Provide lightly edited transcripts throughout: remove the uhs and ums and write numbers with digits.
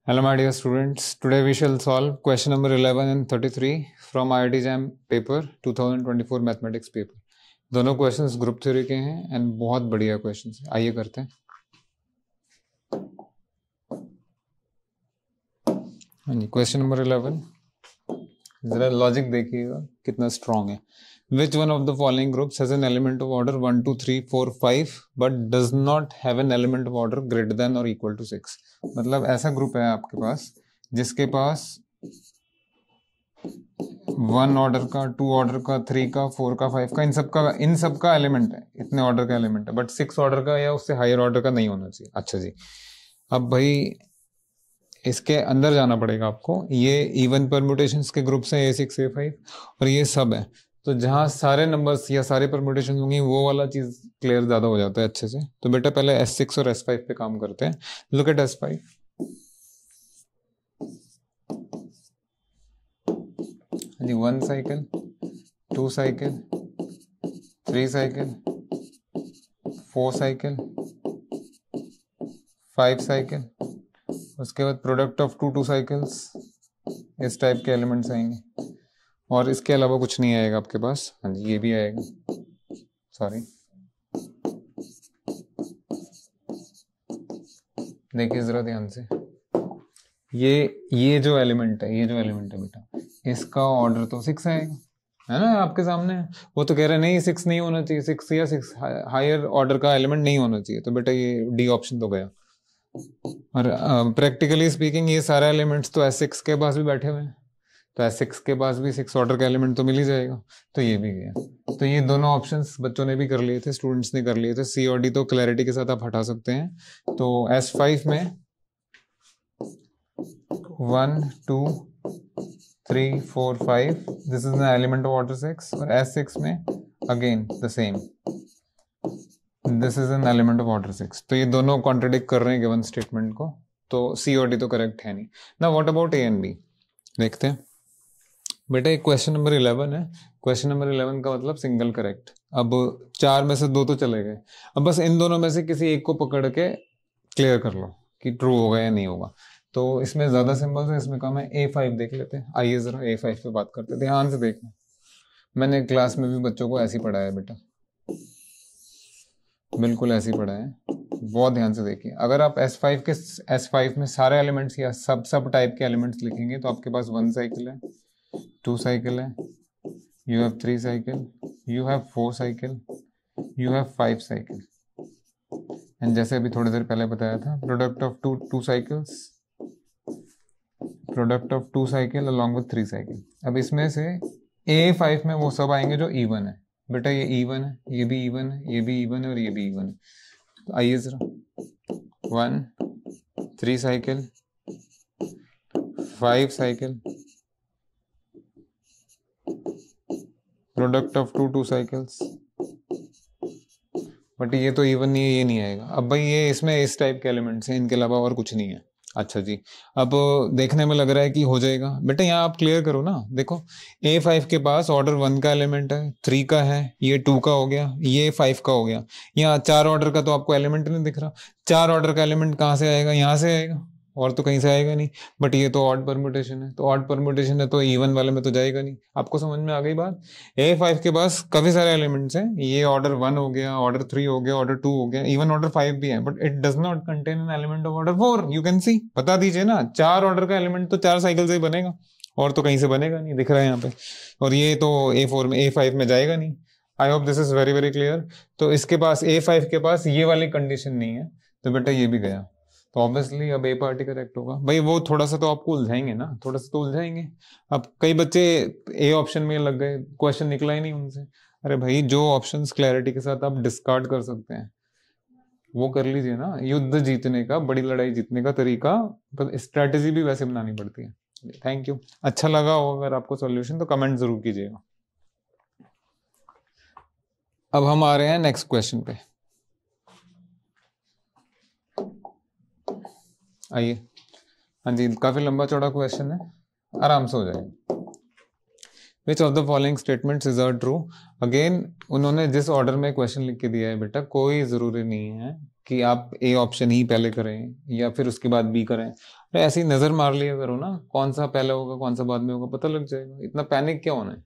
Hello my dear students, today we shall solve question number 11 and 33 from IIT JAM paper 2024 mathematics paper. दोनों questions group theory के हैं and बहुत बढ़िया questions हैं. आइए करते हैं. हाँ जी, question number 11. जरा लॉजिक देखिएगा कितना स्ट्रॉन्ग है. Which one of the following groups has an element of order 1, 2, 3, 4, 5 but does not have an element of order greater than or equal to 6? मतलब ऐसा ग्रुप है आपके पास जिसके पास 1 ऑर्डर का, 2 ऑर्डर का, 3 का, 4 का, 5 का, इन सब का एलिमेंट है, इतने ऑर्डर का एलिमेंट है, बट 6 ऑर्डर का या उससे हायर ऑर्डर का नहीं होना चाहिए. अच्छा जी, अब भाई इसके अंदर जाना पड़ेगा आपको. ये इवन परम्यूटेशंस के ग्रुप्स हैं A6, A5 और ये सब है, तो जहाँ सारे नंबर्स या सारे परम्यूटेशंस होंगी वो वाला चीज़ क्लियर ज़्यादा हो जाता है अच्छे से. तो बेटा पहले S6 और S5 पे काम करते हैं. Look at S5. जी, 1 cycle, 2 cycle, 3 cycle, 4 cycle, 5 cycle, उसके बाद प्रोडक्ट ऑफ 2 साइकिल्स, इस टाइप के एलिमेंट्स आएंगे और इसके अलावा कुछ नहीं आएगा आपके पास. हाँ जी, ये भी आएगा, सॉरी, देखिए जरा ध्यान से, ये जो एलिमेंट है बेटा, इसका ऑर्डर तो 6 आएगा, है ना, आपके सामने. वो तो कह रहे नहीं 6 नहीं होना चाहिए, 6 या 6 हायर ऑर्डर का एलिमेंट नहीं होना चाहिए, तो बेटा ये डी ऑप्शन तो गया. और प्रैक्टिकली स्पीकिंग ये सारे एलिमेंट्स तो S6 के पास भी बैठे हुए हैं, तो S6 के पास भी 6 ऑर्डर का एलिमेंट तो मिल ही जाएगा, तो ये भी गया. तो ये दोनों ऑप्शंस बच्चों ने भी कर लिए थे, स्टूडेंट्स ने कर लिए थे. C और D तो क्लैरिटी के साथ आप हटा सकते हैं. तो S5 में 1, 2, 3, 4, 5 this is the element of order 6 और S6 में again the same, this is an element of order 6. तो ये दोनों कॉन्ट्रडिक्ट कर रहे हैं गिवन स्टेटमेंट को, तो सी और डी तो करेक्ट है नहीं ना. What about A and B, देखते हैं बेटा. एक क्वेश्चन नंबर 11 है. क्वेश्चन नंबर 11 का मतलब सिंगल करेक्ट. अब 4 में से 2 तो चले गए, अब बस इन दोनों में से किसी एक को पकड़ के क्लियर कर लो कि ट्रू होगा या नहीं होगा. तो इसमें ज्यादा सिंबल्स है, इसमें कम है. A5 देख लेते हैं. आइए जरा A5 पे बात करते हैं. ध्यान से देखना, मैंने क्लास में भी बच्चों को ऐसे ही पढ़ाया बेटा, बिल्कुल ऐसे ही पढ़ा है. बहुत ध्यान से देखिए, अगर आप S5 में सारे एलिमेंट्स या सब टाइप के एलिमेंट्स लिखेंगे तो आपके पास 1 साइकिल है, 2 साइकिल है, you have 3 cycle, you have 4 cycle, you have 5 cycle. And जैसे अभी थोड़ी देर पहले बताया था, product of 2 cycles, product of 2 cycle along with 3 cycle. अब इसमें से A5 में वो सब आएंगे जो इवन है. बेटा ये इवन है, ये भी इवन है, ये भी इवन है और ये भी इवन है. तो आइए जरा 1, 3 cycle, 5 cycle, product of 2 cycles, but ये तो इवन नहीं है, ये नहीं आएगा. अब भाई ये इसमें इस टाइप के एलिमेंट्स हैं, इनके अलावा और कुछ नहीं है. अच्छा जी, अब देखने में लग रहा है कि हो जाएगा. बेटा यहाँ आप क्लियर करो ना. देखो A5 के पास ऑर्डर 1 का एलिमेंट है, 3 का है, ये 2 का हो गया, ये 5 का हो गया. यहाँ 4 ऑर्डर का तो आपको एलिमेंट नहीं दिख रहा. 4 ऑर्डर का एलिमेंट कहाँ से आएगा? यहाँ से आएगा और तो कहीं से आएगा नहीं. बट ये तो ऑड परम्यूटेशन है, तो ऑड परम्यूटेशन है तो इवन वाले में तो जाएगा नहीं. आपको समझ में आ गई बात. A5 के पास काफी सारे एलिमेंट्स हैं. ये ऑर्डर 1 हो गया, ऑर्डर 3 हो गया, ऑर्डर 2 हो गया, इवन ऑर्डर 5 भी है, but it does not contain an element of order 4. You can see, बता दीजिए ना, 4 ऑर्डर का एलिमेंट तो 4 साइकिल से ही बनेगा और तो कहीं से बनेगा नहीं, दिख रहा है यहाँ पे. और ये तो A5 में जाएगा नहीं. I hope this is very very clear. तो इसके पास A5 के पास ये वाली कंडीशन नहीं है, तो बेटा ये भी गया. तो ऑब्वियसली अब ए पार्टी करेक्ट होगा. भाई वो थोड़ा सा तो आपको उलझाएंगे ना, थोड़ा सा तो उलझाएंगे. अब कई बच्चे ए ऑप्शन में लग गए, क्वेश्चन निकला ही नहीं उनसे. अरे भाई जो ऑप्शंस क्लैरिटी के साथ आप डिस्कार्ड कर सकते हैं वो कर लीजिए ना. युद्ध जीतने का, बड़ी लड़ाई जीतने का तरीका, तो स्ट्रैटेजी भी वैसे बनानी पड़ती है. Thank you. अच्छा लगा हो अगर आपको सोल्यूशन तो कमेंट जरूर कीजिएगा. अब हम आ रहे हैं नेक्स्ट क्वेश्चन पे. आइए. हाँ जी, काफी लंबा चौड़ा क्वेश्चन है, आराम से हो जाएगा. Which of the following statements is are true? Again उन्होंने जिस ऑर्डर में क्वेश्चन लिख के दिया है बेटा, कोई जरूरी नहीं है कि आप ए ऑप्शन ही पहले करें या फिर उसके बाद बी करें। तो ऐसे ही नजर मार लिया करो ना, कौन सा पहले होगा कौन सा बाद में होगा, पता लग जाएगा। इतना पैनिक क्या होना है।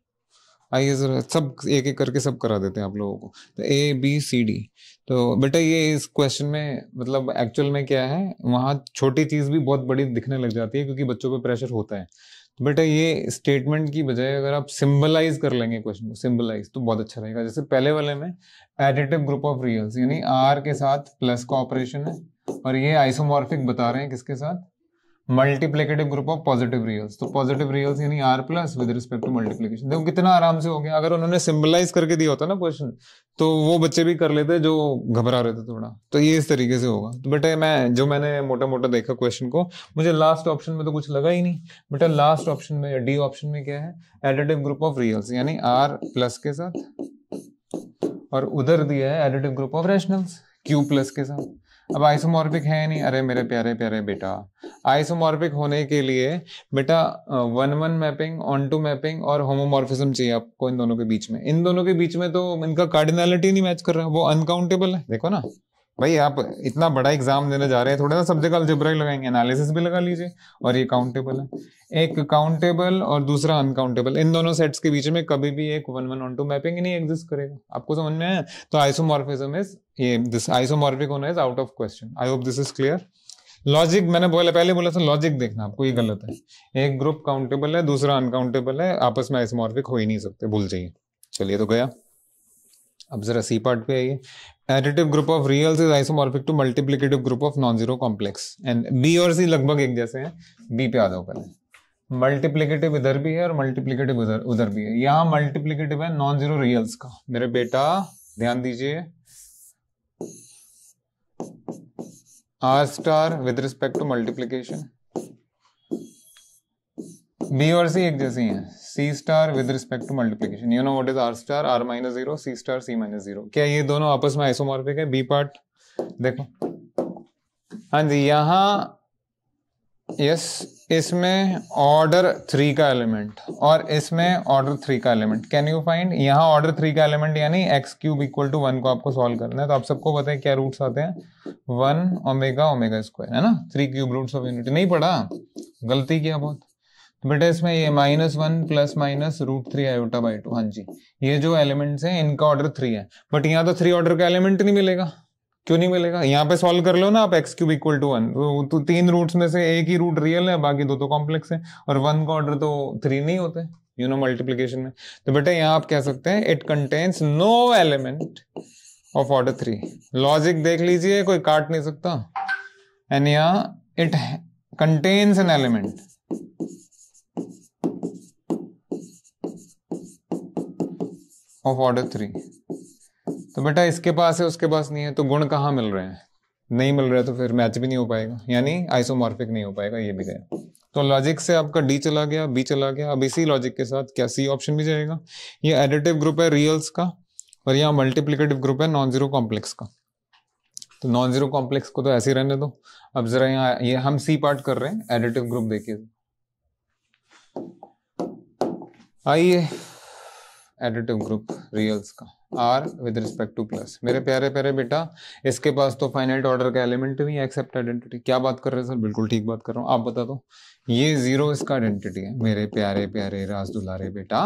आइए जरा सब एक एक करके सब करा देते हैं आप लोगों को। तो ए बी सी डी, तो बेटा ये इस क्वेश्चन में मतलब एक्चुअल में क्या है, वहाँ छोटी चीज भी बहुत बड़ी दिखने लग जाती है क्योंकि बच्चों पे प्रेशर होता है। तो बेटा ये स्टेटमेंट की बजाय अगर आप सिंबलाइज कर लेंगे क्वेश्चन को, सिंबलाइज तो बहुत अच्छा रहेगा। जैसे पहले वाले में एडिटिव ग्रुप ऑफ रियल्स, यानी आर के साथ प्लस का ऑपरेशन है, और ये आइसोमॉर्फिक बता रहे हैं किसके साथ, multiplicative group of positive reals. तो पॉजिटिव रियल्स यानी R plus with respect to multiplication. देखो कितना आराम से हो गया। अगर उन्होंने सिंबलाइज करके दिया होता ना क्वेश्चन, तो वो बच्चे भी कर लेते जो घबरा रहे थे थोड़ा। तो ये इस तरीके से होगा। तो बेटा मैंने मोटा मोटा देखा क्वेश्चन को, मुझे लास्ट ऑप्शन में तो कुछ लगा ही नहीं बेटा। लास्ट ऑप्शन में डी ऑप्शन में क्या है, एडिटिव ग्रुप ऑफ रियल्स यानी आर प्लस के साथ, और उधर दिया है additive group of rationals Q plus के साथ। अब आइसोमॉर्फिक है नहीं। अरे मेरे प्यारे प्यारे बेटा, आइसोमॉर्फिक होने के लिए बेटा 1-1 मैपिंग, 1-2 मैपिंग और होमोमॉर्फिज्म चाहिए आपको इन दोनों के बीच में। इन दोनों के बीच में तो इनका कार्डिनलिटी नहीं मैच कर रहा, वो अनकाउंटेबल है। देखो ना भाई, आप इतना बड़ा एग्जाम देने जा रहे हैं, थोड़ा सा सब्जेक्ट अलजेब्रा ही लगाएंगे, एनालिसिस भी लगा लीजिए। और ये काउंटेबल है, एक काउंटेबल और दूसरा अनकाउंटेबल। इन दोनों सेट्स के बीच में कभी भी एक 1-1, 1-2 मैपिंग नहीं एग्जिस्ट करेगा। आपको समझ में आया। तो आइसोमॉर्फिज्म इज ये, दिस आइसोमॉर्फिक होना is out of question. I hope this is clear. Logic मैंने पहले बोला था, लॉजिक देखना आपको, ये गलत है। एक ग्रुप काउंटेबल है दूसरा अनकाउंटेबल है, आपस में आइसोमॉर्फिक हो ही नहीं सकते, भूल जाइए। चलिए तो गया। अब जरा सी पार्ट पे आइए। Additive group of reals is isomorphic to multiplicative group of non zero complex. And B और सी लगभग एक जैसे हैं। बी पे आ जाओ पहले। मल्टीप्लिकेटिव इधर भी है और मल्टीप्लिकेटिव उधर भी है। यहाँ मल्टीप्लिकेटिव है नॉन जीरो रियल्स का। मेरे बेटा ध्यान दीजिए, R star with respect to multiplication. B और सी एक जैसी हैं। C star with respect to multiplication, you know what is R star, R minus zero, C star C minus zero. क्या ये दोनों आपस में आइसोमॉर्फिक है? बी पार्ट देखो। हाँ जी, यहाँ यस, इसमें ऑर्डर 3 का एलिमेंट और इसमें ऑर्डर 3 का एलिमेंट। कैन यू फाइंड, यहाँ ऑर्डर 3 का एलिमेंट यानी x³ = 1 को आपको सॉल्व करना है। तो आप सबको पता है क्या रूट्स आते हैं, 1 ओमेगा ओमेगा स्क्वायर, है ना। 3³ रूट्स ऑफ यूनिटी नहीं पढ़ा, गलती किया बहुत। तो बेटा इसमें ये -1 ± √3 i/2। हाँ जी, ये जो एलिमेंट्स हैं इनका ऑर्डर 3 है, बट यहाँ तो 3 ऑर्डर का एलिमेंट नहीं मिलेगा। क्यों नहीं मिलेगा? यहाँ पे सॉल्व कर लो ना आप, x³ = 1। तो 3 रूट्स में से एक ही रूट रियल है, बाकी 2 तो कॉम्प्लेक्स है, और 1 का ऑर्डर तो 3 नहीं होते, यू नो मल्टीप्लीकेशन में। तो बेटा यहाँ आप कह सकते हैं it contains no element of order 3। Logic देख लीजिए, कोई काट नहीं सकता। एंड यहाँ it contains an element, order 3। तो बेटा इसके पास है उसके पास नहीं है, तो गुण कहाँ मिल रहे हैं? नहीं मिल रहा है, तो फिर मैच भी नहीं हो पाएगा, यानी आइसोमॉर्फिक नहीं हो पाएगा। ये भी गया। तो लॉजिक से आपका डी चला गया, बी चला गया। अब इसी लॉजिक के साथ क्या सी ऑप्शन भी जाएगा। ये एडिटिव ग्रुप है रियल्स का और यहाँ मल्टीप्लीकेटिव ग्रुप है नॉन जीरो कॉम्प्लेक्स का। तो नॉन जीरो कॉम्प्लेक्स को तो ऐसे ही रहने दो। अब जरा यहाँ ये हम सी पार्ट कर रहे हैं, एडिटिव ग्रुप देखिए। आइए एडिटिव ग्रुप रियल्स का, R with respect to plus. मेरे प्यारे प्यारे बेटा, इसके पास तो फाइनाइट ऑर्डर का एलिमेंट भी है एक्सेप्ट आइडेंटिटी। क्या बात कर रहे हैं सर? बिल्कुल ठीक बात कर रहा हूँ। आप बता दो, ये 0 इसका आइडेंटिटी है। मेरे प्यारे प्यारे राज दुलारे बेटा,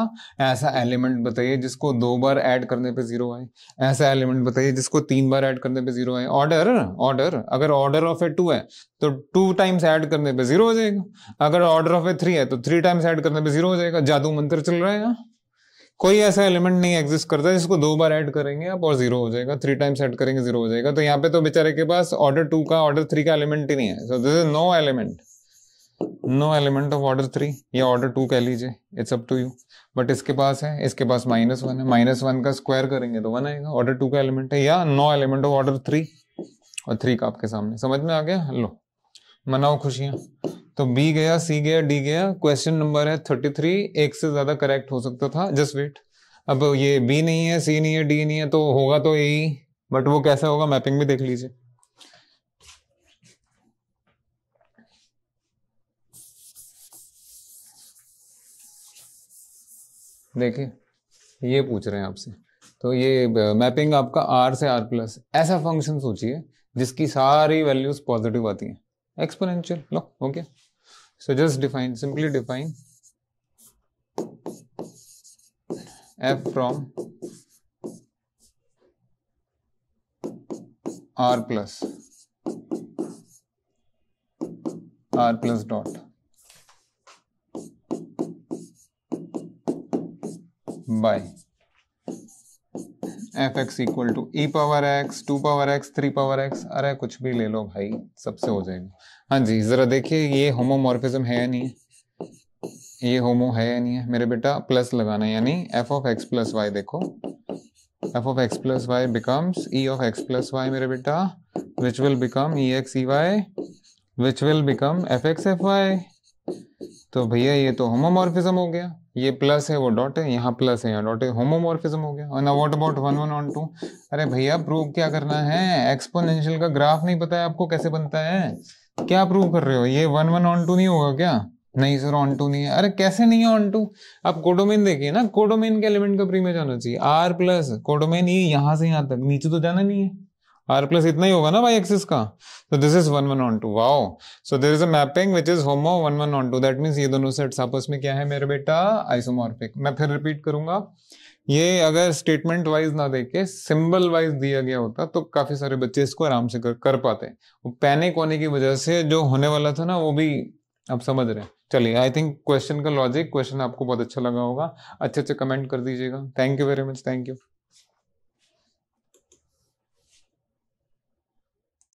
ऐसा एलिमेंट बताइए जिसको 2 बार ऐड करने पे 0 आए। ऐसा एलिमेंट बताइए जिसको 3 बार ऐड करने पे 0 आए। ऑर्डर अगर ऑर्डर ऑफ ए 2 है तो 2 टाइम्स ऐड करने पे 0 हो जाएगा। अगर ऑर्डर ऑफ ए 3 है तो 3 टाइम्स ऐड करने पे 0 हो जाएगा। जादू मंत्र चल रहा है यहाँ। कोई ऐसा एलिमेंट नहीं एग्जिस्ट करता जिसको 2 बार ऐड करेंगे आप और 0 हो जाएगा, 3 टाइम्स ऐड करेंगे 0 हो जाएगा। तो यहाँ पे तो बेचारे के पास ऑर्डर 2 का ऑर्डर 3 का एलिमेंट ही नहीं है। So this is no element, no element of order 3 या ऑर्डर 2 कह लीजिए, it's up to you. But इसके पास है, इसके पास -1 है, -1 का स्क्वायर करेंगे तो 1 आएगा। ऑर्डर 2 का एलिमेंट है या नो एलिमेंट ऑफ ऑर्डर 3 और 3 का आपके सामने। समझ में आ गया? लो मनाओ खुशियाँ। तो बी गया, सी गया, डी गया। क्वेश्चन नंबर है 33। एक से ज्यादा करेक्ट हो सकता था, जस्ट वेट। अब ये बी नहीं है, सी नहीं है, डी नहीं है, तो होगा तो ए ही, बट वो कैसा होगा मैपिंग भी देख लीजिए। देखिए ये पूछ रहे हैं आपसे, तो ये मैपिंग आपका आर से आर प्लस, ऐसा फंक्शन सोचिए जिसकी सारी वैल्यूज पॉजिटिव आती हैं, एक्सपोनेंशियल लो। Okay, so just define, simply define F from R plus, R plus dot by F X equal to E power X, to power X, three power X, अरे कुछ भी ले लो भाई, सबसे हो जाएगा। हाँ जी, जरा देखिए ये होमोमॉर्फिज्म है या नहीं है, ये होमो है या नहीं है मेरे बेटा, प्लस लगाना है, यानी F of X plus Y, देखो F of X plus Y becomes E of X plus Y मेरे बेटा, which will become E X E Y, which will become F X F Y. तो भैया ये तो होमोमॉर्फिज्म हो गया, ये प्लस है वो डॉट है, यहाँ प्लस है यहाँ डॉट है, होमोमॉर्फिज्म हो गया। और ना what about one one onto, अरे भैया प्रूव क्या करना है, एक्सपोनेंशियल का ग्राफ नहीं पता है आपको कैसे बनता है, क्या प्रूव कर रहे हो, ये वन वन ऑन टू नहीं होगा क्या, नहीं सर ऑन टू नहीं है, अरे कैसे नहीं है ऑन टू, आप कोडोमेन देखिए ना, कोडोमेन के एलिमेंट का प्री में जाना चाहिए, आर प्लस कोडोमेन ई यहाँ से यहाँ तक, नीचे तो जाना नहीं है, आर प्लस इतना ही होगा ना वाई एक्सिस का। तो this is one one onto, wow, so there is a mapping which is homo one one onto, that means ये दोनों सेट्स आपस में क्या है मेरे बेटा, आइसोमॉर्फिक। मैं फिर रिपीट करूंगा, ये अगर स्टेटमेंट वाइज ना देके सिंबल वाइज दिया गया होता तो काफी सारे बच्चे इसको आराम से कर पाते, वो पैनिक होने की वजह से जो होने वाला था ना वो भी आप समझ रहे हैं। चलिए, आई थिंक क्वेश्चन का लॉजिक, क्वेश्चन आपको बहुत अच्छा लगा होगा, अच्छे अच्छे कमेंट कर दीजिएगा। Thank you very much, thank you.